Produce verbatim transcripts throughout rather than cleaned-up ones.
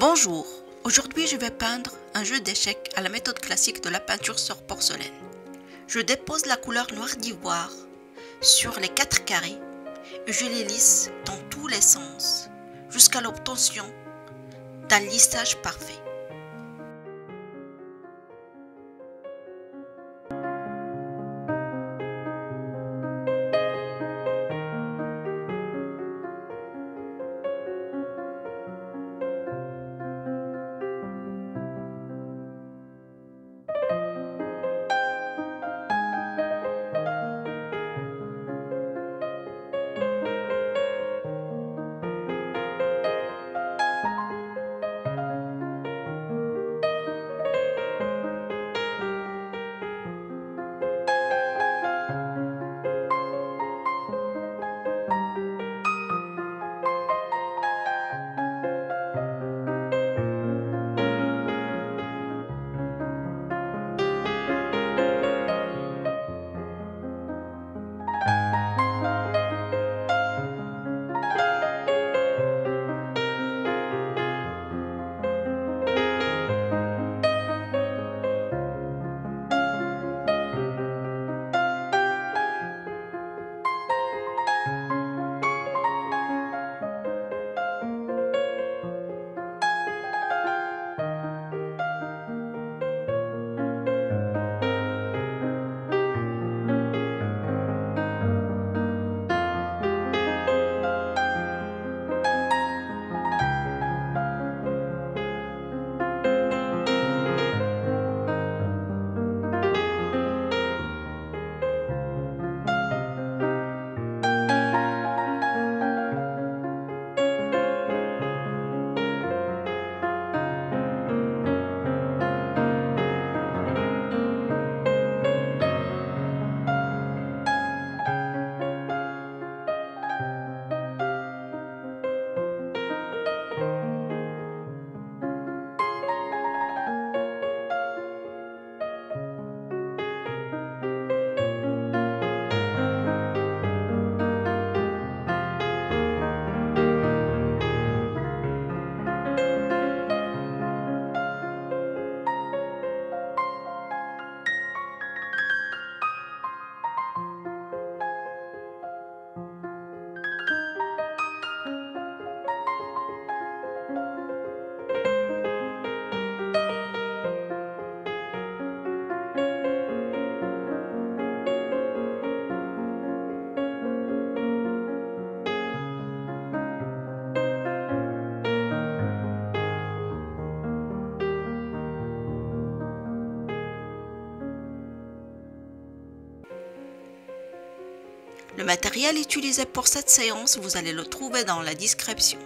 Bonjour, aujourd'hui je vais peindre un jeu d'échecs à la méthode classique de la peinture sur porcelaine. Je dépose la couleur noir d'ivoire sur les quatre carrés et je les lisse dans tous les sens jusqu'à l'obtention d'un lissage parfait. Le matériel utilisé pour cette séance, vous allez le trouver dans la description.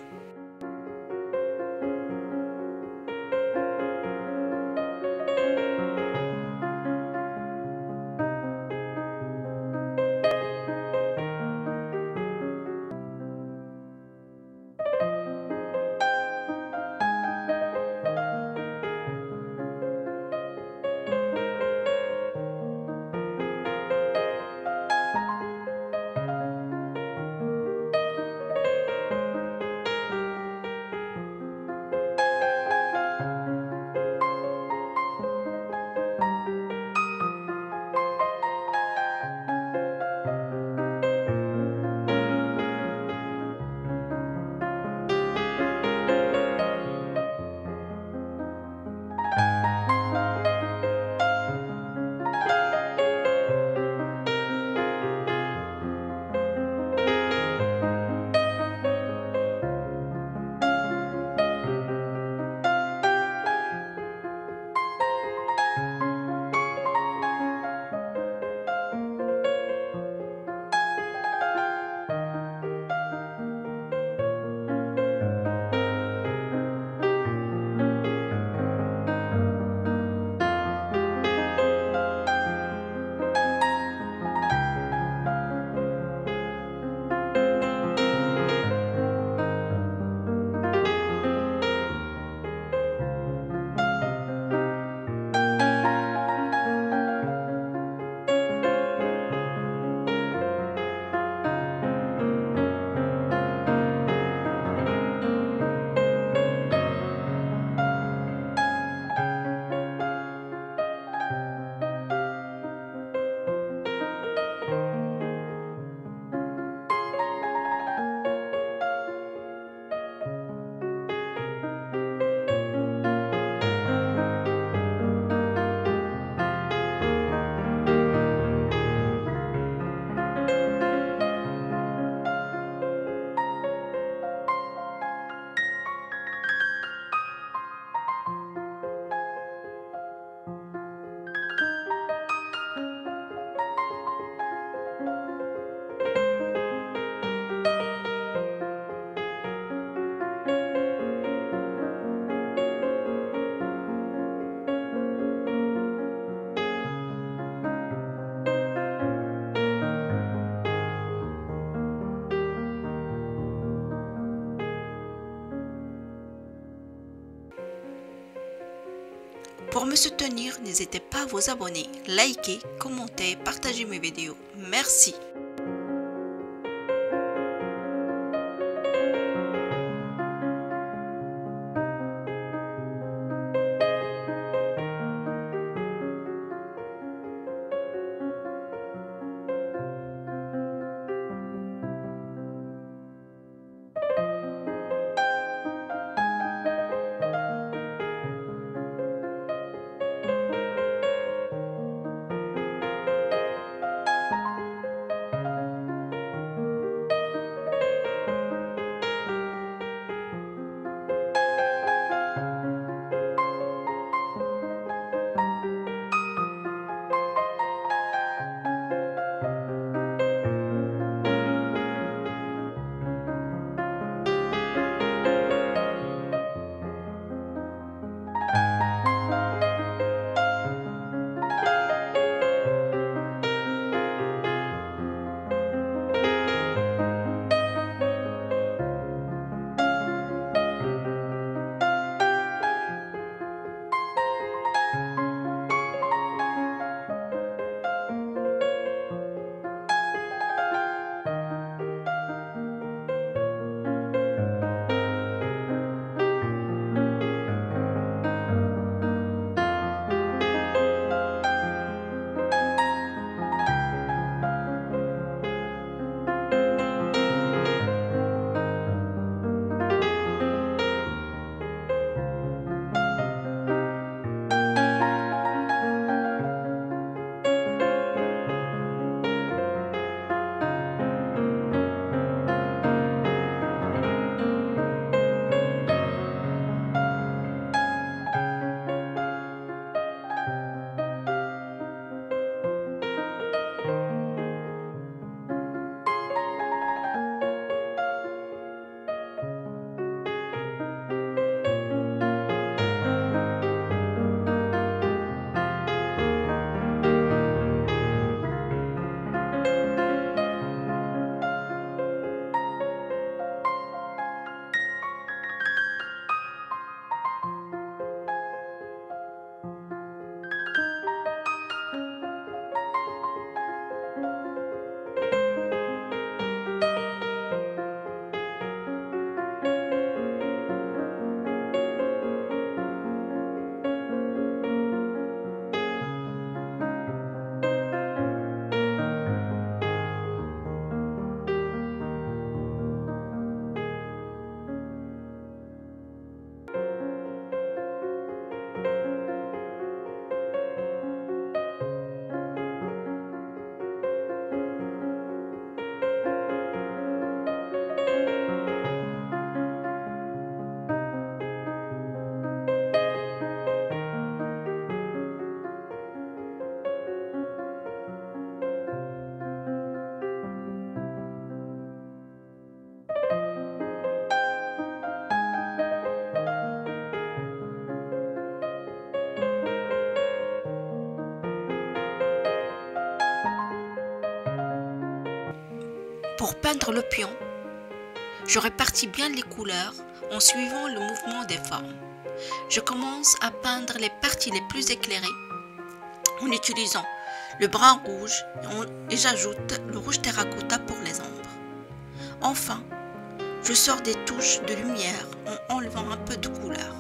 Pour me soutenir, n'hésitez pas à vous abonner, liker, commenter, partager mes vidéos. Merci. Pour peindre le pion, je répartis bien les couleurs en suivant le mouvement des formes. Je commence à peindre les parties les plus éclairées en utilisant le brun rouge et j'ajoute le rouge terracotta pour les ombres. Enfin, je sors des touches de lumière en enlevant un peu de couleur.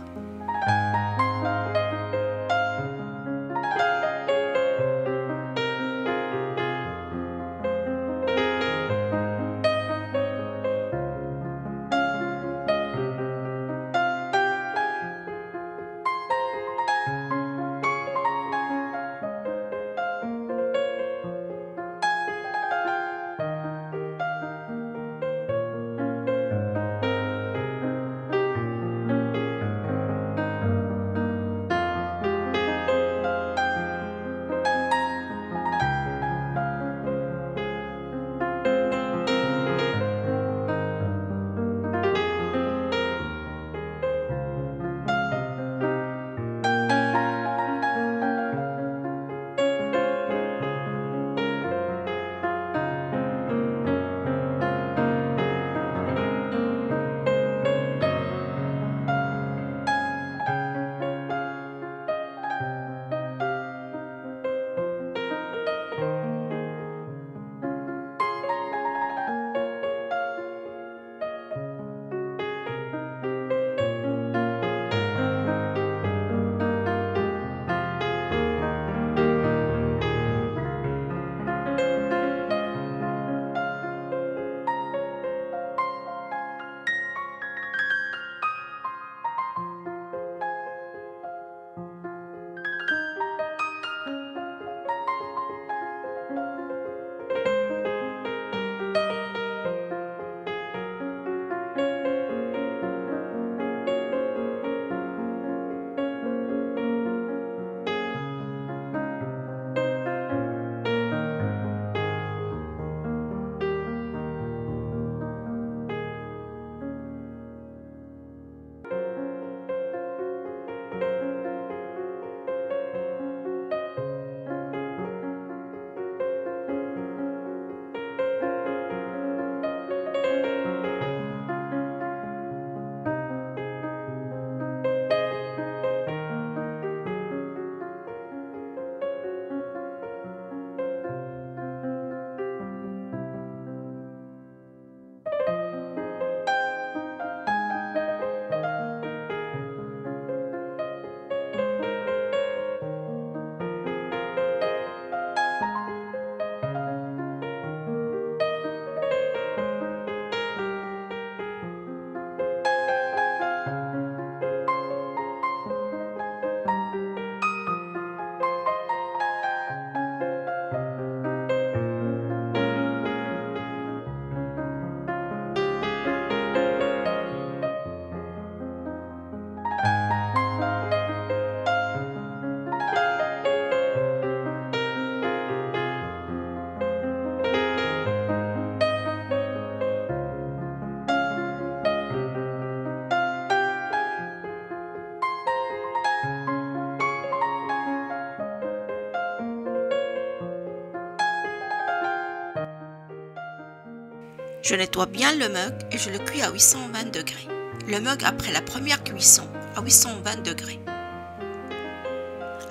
Je nettoie bien le mug et je le cuis à huit cent vingt degrés. Le mug après la première cuisson à huit cent vingt degrés.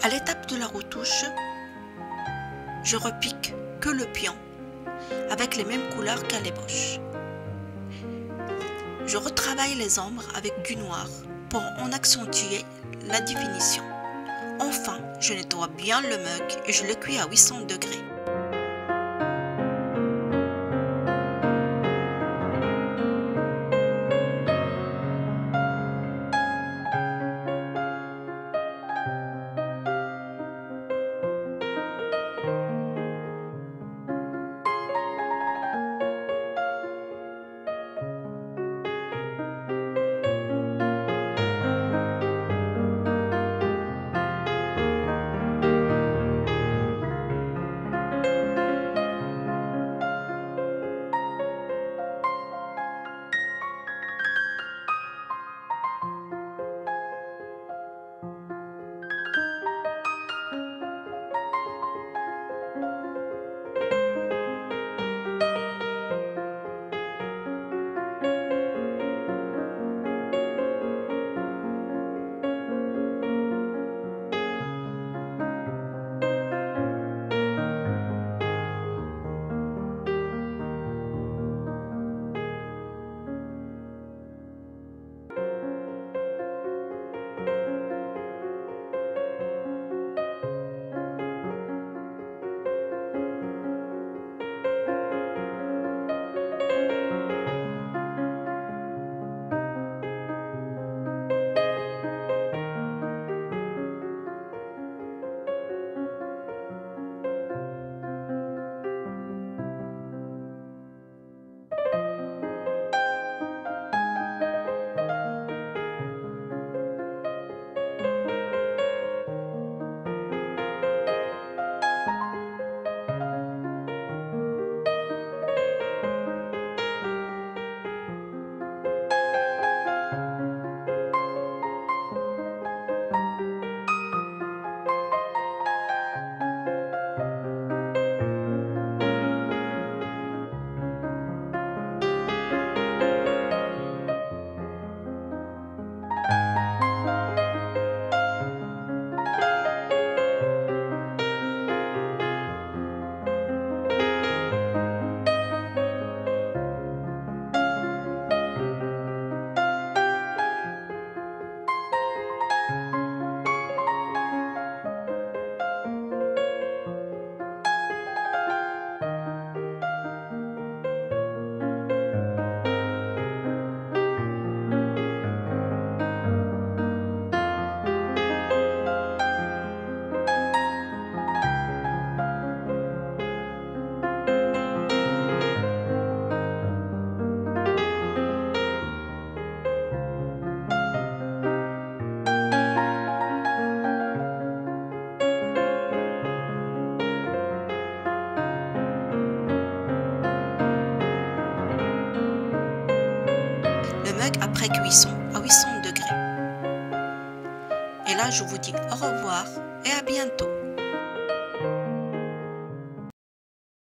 À l'étape de la retouche, je repique que le pion avec les mêmes couleurs qu'à l'ébauche. Je retravaille les ombres avec du noir pour en accentuer la définition. Enfin, je nettoie bien le mug et je le cuis à huit cents degrés. Après cuisson à huit cents degrés. Et là, je vous dis au revoir et à bientôt.